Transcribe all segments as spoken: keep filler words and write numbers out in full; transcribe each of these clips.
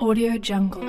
Audio Jungle.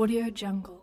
Audio Jungle.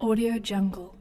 Audio Jungle.